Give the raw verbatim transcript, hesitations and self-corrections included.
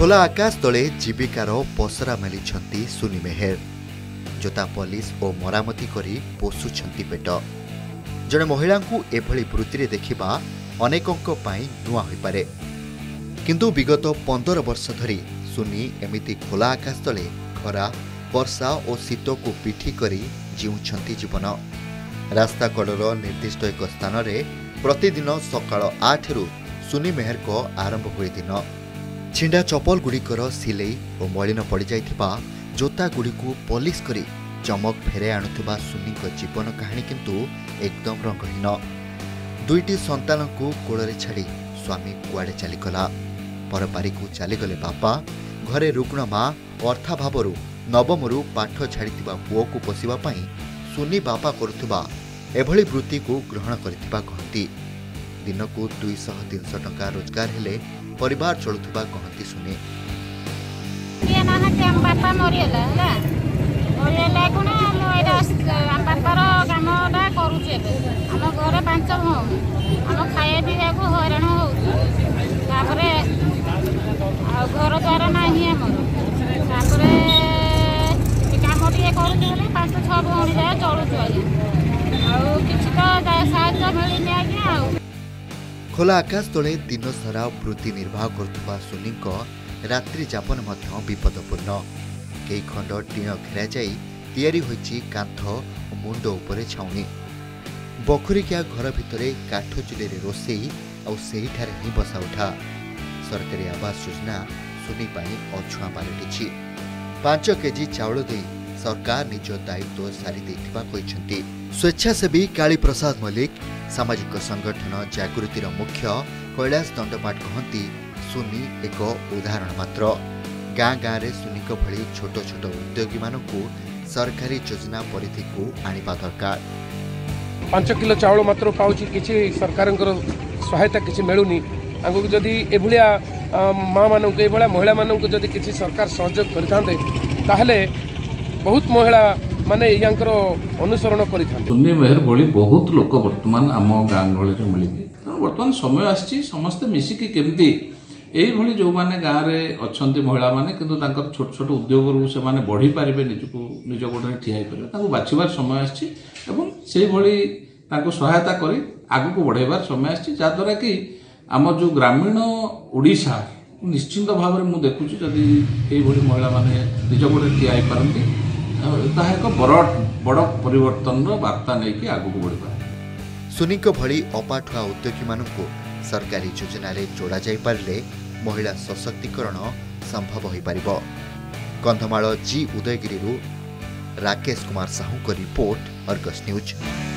खोला आकाश तले जीविकार पसरा मेली सुनी मेहर जोता पॉलिश और मरामती करी पोषुछंती पेट जड़े महिला को एभली वृत्ति देखा अनेकों नुआ हो पारे किंतु विगत पंद्रह वर्ष धरी सुनी एमिति खोला आकाश तले खरा वर्षा और शीत को पिठी करी जीउछंती जीवन। रास्ता कड़र निर्दिष्ट एक स्थान में प्रतिदिन सकाल आठ रु सुनी मेहर को आरंभ हुए दिन छिंडा चपल गुड़िकर सिलई और मलिन पड़ जाइथिबा जोता गुड़ी को पॉलिश करी चमक फेरे आणुथिबा सुनी को जीवन कहानी किंतु एकदम रंगहीन। दुईटी संतान को कोलरे छाड़ी स्वामी कुआड़े चलीगला परपारी को चलीगले बापा घरे रुग्ण माँ अर्थाभावरू नवमरू पाठ छाड़ीथिबा पुओ को पोषिबा पाई सुनी बापा करुथिबा एभली वृत्ति को ग्रहण करिथिबा कहती। दिन को दुईशह तीन सौ टका रोजगार हेले परिवार चलुवा कहती। सुने खोला आकाश तले दिन सारा वृत्ति निर्वाह करुवा सुनी को रात्रि जापन विपदपूर्ण कई खंड टीण घेरा जाई तैयारी होइची कांथ मुंड उपरे छाउनी बखुरीकिया घर भितर काठ चुले रोसई और सेहिठारे ही बसा उठा सरकारी आवास योजना सुनी पाई अछुआ पालटिछि। पांच केजी चाउल दे सरकार निज दायित्व सारी देथिबा कहिसंती। स्वेच्छासेवी काली प्रसाद मल्लिक सामाजिक संगठन जागृतिर मुख्य कैलाश दंडपाठ कहती सुनी एक उदाहरण मात्र। गाँ गाँव सुनी को भली छोट छोट उद्योगी मानकु सरकारी योजना परिधि को आनिबा दरकार। पांच किलो चाउल मात्र पाउची किछि सरकार सहायता किछि मिलुनी आंगो जदि एभलिया माँ मानकु एभलिया महिला मानकु जदि किछि सरकार सहयोग करथांदे ताहले बहुत महिला माने यांकर अनुसरण करिथां। सुनी मेहर बोली बहुत लोक वर्तमान आम गाँव गहल में मिले बर्तमान समय आसी समस्ते मिसिकी केमती यही जो मैंने गाँव में अच्छा महिला मैंने किंतु छोट छोट उद्योग से बढ़ी पारे निजको निज गोटे ठिया पारे बाछबार समय आसी सहायता कर आग को बढ़ाइबार समय आसी जहाद्वारा कि आम जो ग्रामीण ओडिशा निश्चिंत भाव में देखुची जदि ये महिला मैंने निज गोटे ठिया पारती सुनी को भली अपाठुआ उद्योगी मानकु सरकारी योजना जोड़ा जाई पारले महिला सशक्तिकरण संभव होई पारिबो। कंधमाल जी उदयगिरी राकेश कुमार साहू को रिपोर्ट अर्गस न्यूज।